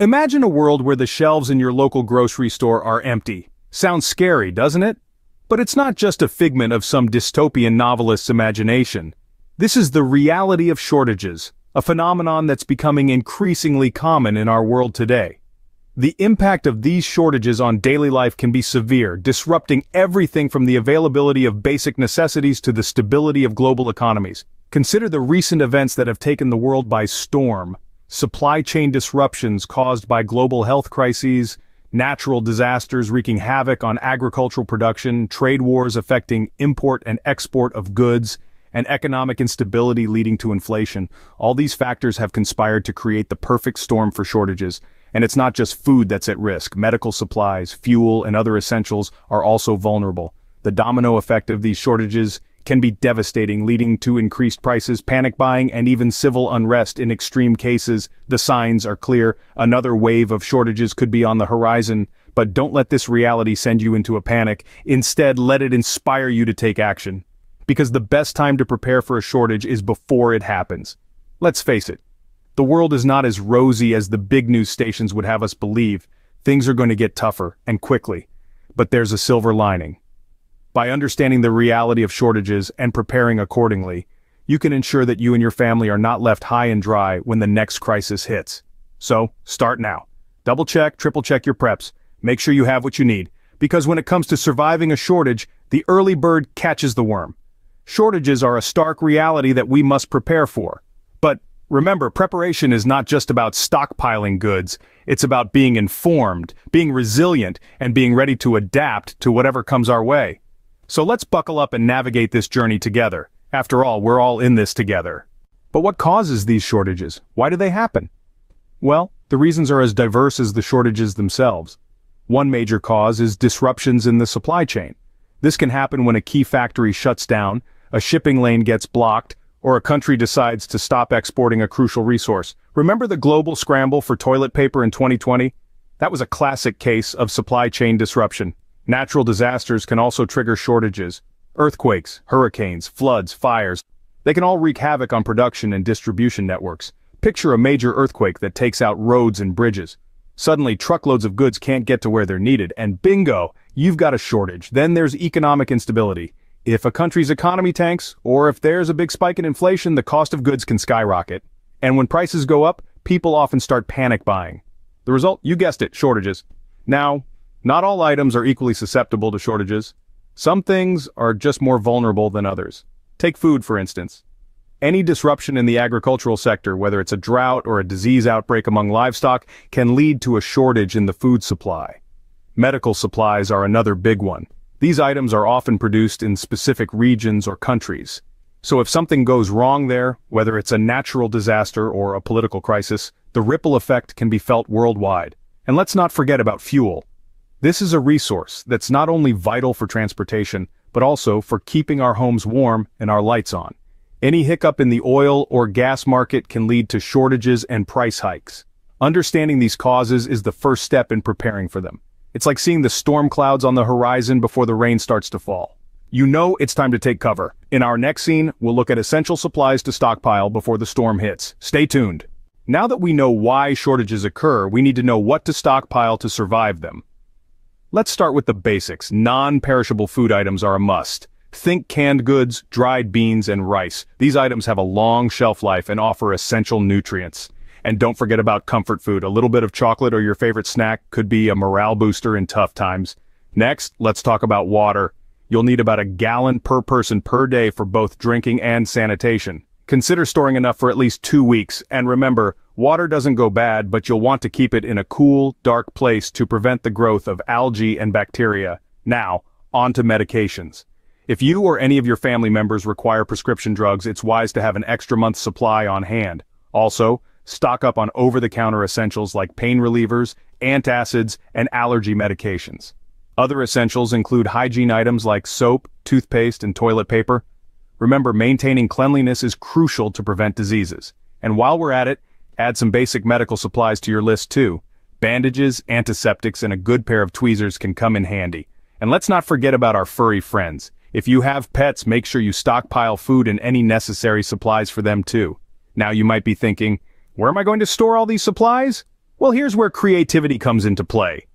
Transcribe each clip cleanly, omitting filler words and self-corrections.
Imagine a world where the shelves in your local grocery store are empty. Sounds scary, doesn't it? But it's not just a figment of some dystopian novelist's imagination. This is the reality of shortages, a phenomenon that's becoming increasingly common in our world today. The impact of these shortages on daily life can be severe, disrupting everything from the availability of basic necessities to the stability of global economies. Consider the recent events that have taken the world by storm: supply chain disruptions caused by global health crises, natural disasters wreaking havoc on agricultural production, trade wars affecting import and export of goods, and economic instability leading to inflation. All these factors have conspired to create the perfect storm for shortages. And it's not just food that's at risk. Medical supplies, fuel, and other essentials are also vulnerable. The domino effect of these shortages can be devastating, leading to increased prices, panic buying, and even civil unrest in extreme cases. The signs are clear. Another wave of shortages could be on the horizon. But don't let this reality send you into a panic. Instead, let it inspire you to take action. Because the best time to prepare for a shortage is before it happens. Let's face it, the world is not as rosy as the big news stations would have us believe. Things are going to get tougher, and quickly. But there's a silver lining. By understanding the reality of shortages and preparing accordingly, you can ensure that you and your family are not left high and dry when the next crisis hits. So, start now. Double-check, triple-check your preps. Make sure you have what you need. Because when it comes to surviving a shortage, the early bird catches the worm. Shortages are a stark reality that we must prepare for. But remember, preparation is not just about stockpiling goods. It's about being informed, being resilient, and being ready to adapt to whatever comes our way. So let's buckle up and navigate this journey together. After all, we're all in this together. But what causes these shortages? Why do they happen? Well, the reasons are as diverse as the shortages themselves. One major cause is disruptions in the supply chain. This can happen when a key factory shuts down, a shipping lane gets blocked, or a country decides to stop exporting a crucial resource. Remember the global scramble for toilet paper in 2020? That was a classic case of supply chain disruption. Natural disasters can also trigger shortages. Earthquakes, hurricanes, floods, fires, they can all wreak havoc on production and distribution networks. Picture a major earthquake that takes out roads and bridges. Suddenly, truckloads of goods can't get to where they're needed, and bingo, you've got a shortage. Then there's economic instability. If a country's economy tanks, or if there's a big spike in inflation, the cost of goods can skyrocket. And when prices go up, people often start panic buying. The result? You guessed it, shortages. Now, not all items are equally susceptible to shortages. Some things are just more vulnerable than others. Take food, for instance. Any disruption in the agricultural sector, whether it's a drought or a disease outbreak among livestock, can lead to a shortage in the food supply. Medical supplies are another big one. These items are often produced in specific regions or countries. So if something goes wrong there, whether it's a natural disaster or a political crisis, the ripple effect can be felt worldwide. And let's not forget about fuel. This is a resource that's not only vital for transportation, but also for keeping our homes warm and our lights on. Any hiccup in the oil or gas market can lead to shortages and price hikes. Understanding these causes is the first step in preparing for them. It's like seeing the storm clouds on the horizon before the rain starts to fall. You know it's time to take cover. In our next scene, we'll look at essential supplies to stockpile before the storm hits. Stay tuned. Now that we know why shortages occur, we need to know what to stockpile to survive them. Let's start with the basics. Non-perishable food items are a must. Think canned goods, dried beans, and rice. These items have a long shelf life and offer essential nutrients. And don't forget about comfort food. A little bit of chocolate or your favorite snack could be a morale booster in tough times. Next, let's talk about water. You'll need about a gallon per person per day for both drinking and sanitation. Consider storing enough for at least 2 weeks. And remember, water doesn't go bad, but you'll want to keep it in a cool, dark place to prevent the growth of algae and bacteria. Now, on to medications. If you or any of your family members require prescription drugs, it's wise to have an extra month's supply on hand. Also, stock up on over-the-counter essentials like pain relievers, antacids, and allergy medications. Other essentials include hygiene items like soap, toothpaste, and toilet paper. Remember, maintaining cleanliness is crucial to prevent diseases. And while we're at it, add some basic medical supplies to your list too. Bandages, antiseptics, and a good pair of tweezers can come in handy. And let's not forget about our furry friends. If you have pets, make sure you stockpile food and any necessary supplies for them too. Now you might be thinking, where am I going to store all these supplies? Well, here's where creativity comes into play.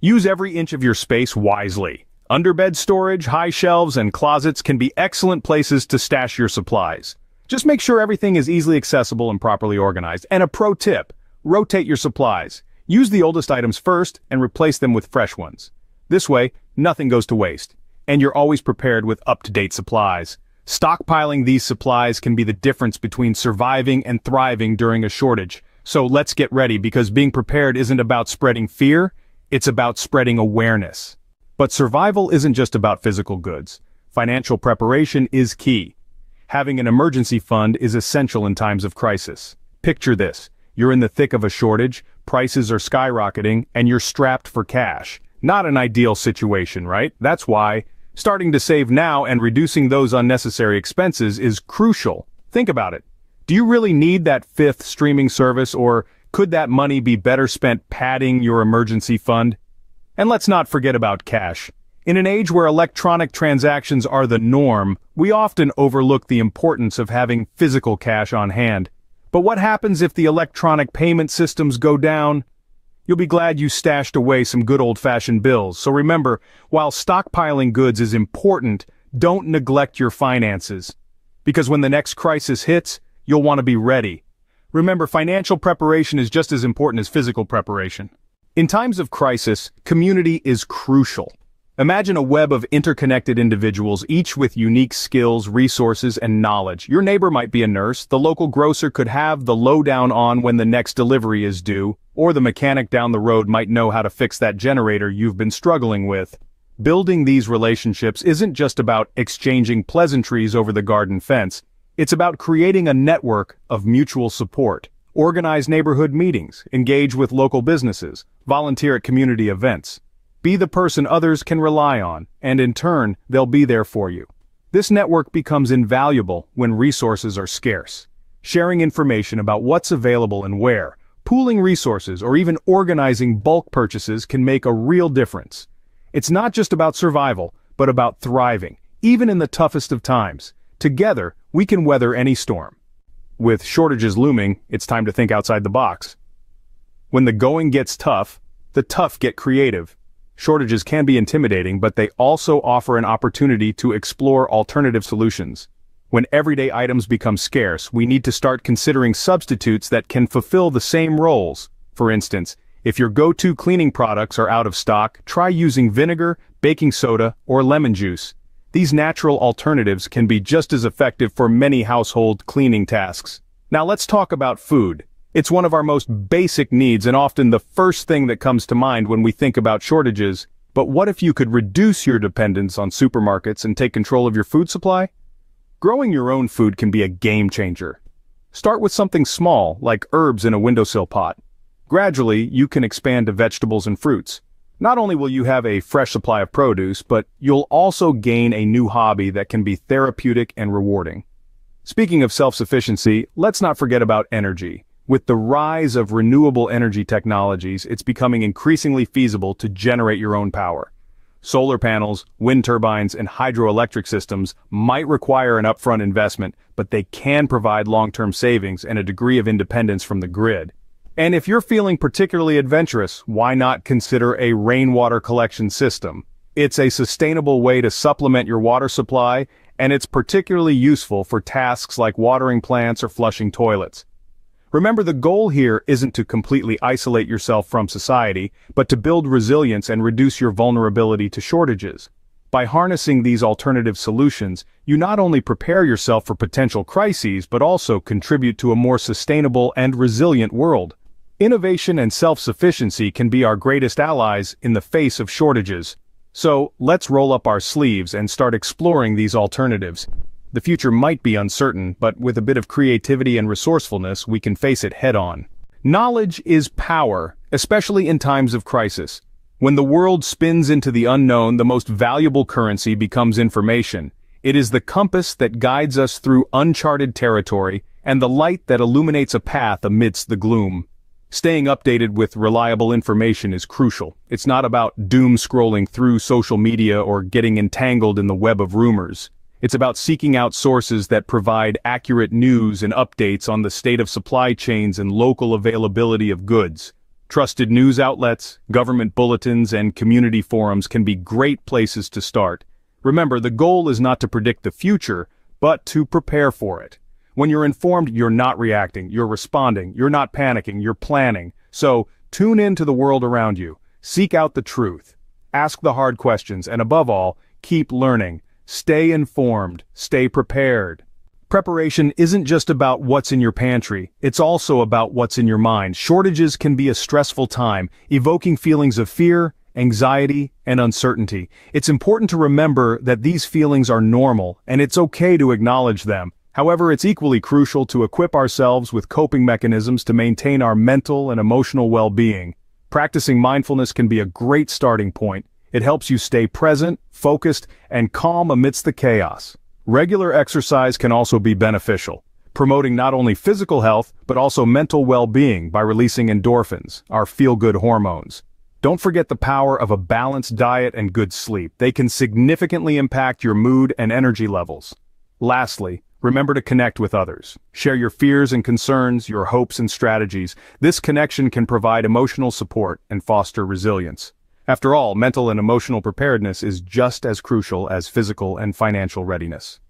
Use every inch of your space wisely. Underbed storage, high shelves, and closets can be excellent places to stash your supplies. Just make sure everything is easily accessible and properly organized. And a pro tip, rotate your supplies. Use the oldest items first and replace them with fresh ones. This way, nothing goes to waste, and you're always prepared with up-to-date supplies. Stockpiling these supplies can be the difference between surviving and thriving during a shortage. So let's get ready, because being prepared isn't about spreading fear, it's about spreading awareness. But survival isn't just about physical goods. Financial preparation is key. Having an emergency fund is essential in times of crisis. Picture this. You're in the thick of a shortage, prices are skyrocketing, and you're strapped for cash. Not an ideal situation, right? That's why starting to save now and reducing those unnecessary expenses is crucial. Think about it. Do you really need that fifth streaming service, or could that money be better spent padding your emergency fund? And let's not forget about cash. In an age where electronic transactions are the norm, we often overlook the importance of having physical cash on hand. But what happens if the electronic payment systems go down? You'll be glad you stashed away some good old-fashioned bills. So remember, while stockpiling goods is important, don't neglect your finances. Because when the next crisis hits, you'll want to be ready. Remember, financial preparation is just as important as physical preparation. In times of crisis, community is crucial. Imagine a web of interconnected individuals, each with unique skills, resources, and knowledge. Your neighbor might be a nurse, the local grocer could have the lowdown on when the next delivery is due, or the mechanic down the road might know how to fix that generator you've been struggling with. Building these relationships isn't just about exchanging pleasantries over the garden fence, it's about creating a network of mutual support. Organize neighborhood meetings, engage with local businesses, volunteer at community events. Be the person others can rely on, and in turn, they'll be there for you. This network becomes invaluable when resources are scarce. Sharing information about what's available and where, pooling resources, or even organizing bulk purchases can make a real difference. It's not just about survival, but about thriving, even in the toughest of times. Together, we can weather any storm. With shortages looming, it's time to think outside the box. When the going gets tough, the tough get creative. Shortages can be intimidating, but they also offer an opportunity to explore alternative solutions. When everyday items become scarce, we need to start considering substitutes that can fulfill the same roles. For instance, if your go-to cleaning products are out of stock, try using vinegar, baking soda, or lemon juice. These natural alternatives can be just as effective for many household cleaning tasks. Now let's talk about food. It's one of our most basic needs and often the first thing that comes to mind when we think about shortages. But what if you could reduce your dependence on supermarkets and take control of your food supply? Growing your own food can be a game changer. Start with something small, like herbs in a windowsill pot. Gradually, you can expand to vegetables and fruits. Not only will you have a fresh supply of produce, but you'll also gain a new hobby that can be therapeutic and rewarding. Speaking of self-sufficiency, let's not forget about energy. With the rise of renewable energy technologies, it's becoming increasingly feasible to generate your own power. Solar panels, wind turbines, and hydroelectric systems might require an upfront investment, but they can provide long-term savings and a degree of independence from the grid. And if you're feeling particularly adventurous, why not consider a rainwater collection system? It's a sustainable way to supplement your water supply, and it's particularly useful for tasks like watering plants or flushing toilets. Remember, the goal here isn't to completely isolate yourself from society, but to build resilience and reduce your vulnerability to shortages. By harnessing these alternative solutions, you not only prepare yourself for potential crises, but also contribute to a more sustainable and resilient world. Innovation and self-sufficiency can be our greatest allies in the face of shortages. So, let's roll up our sleeves and start exploring these alternatives. The future might be uncertain, but with a bit of creativity and resourcefulness, we can face it head-on. Knowledge is power, especially in times of crisis. When the world spins into the unknown, the most valuable currency becomes information. It is the compass that guides us through uncharted territory, and the light that illuminates a path amidst the gloom. Staying updated with reliable information is crucial. It's not about doom-scrolling through social media or getting entangled in the web of rumors. It's about seeking out sources that provide accurate news and updates on the state of supply chains and local availability of goods. Trusted news outlets, government bulletins, and community forums can be great places to start. Remember, the goal is not to predict the future, but to prepare for it. When you're informed, you're not reacting, you're responding, you're not panicking, you're planning. So, tune in to the world around you, seek out the truth, ask the hard questions, and above all, keep learning. Stay informed, stay prepared. Preparation isn't just about what's in your pantry, it's also about what's in your mind. Shortages can be a stressful time, evoking feelings of fear, anxiety, and uncertainty. It's important to remember that these feelings are normal, and it's okay to acknowledge them. However, it's equally crucial to equip ourselves with coping mechanisms to maintain our mental and emotional well-being. Practicing mindfulness can be a great starting point. It helps you stay present, focused, and calm amidst the chaos. Regular exercise can also be beneficial, promoting not only physical health, but also mental well-being by releasing endorphins, our feel-good hormones. Don't forget the power of a balanced diet and good sleep. They can significantly impact your mood and energy levels. Lastly, remember to connect with others. Share your fears and concerns, your hopes and strategies. This connection can provide emotional support and foster resilience. After all, mental and emotional preparedness is just as crucial as physical and financial readiness.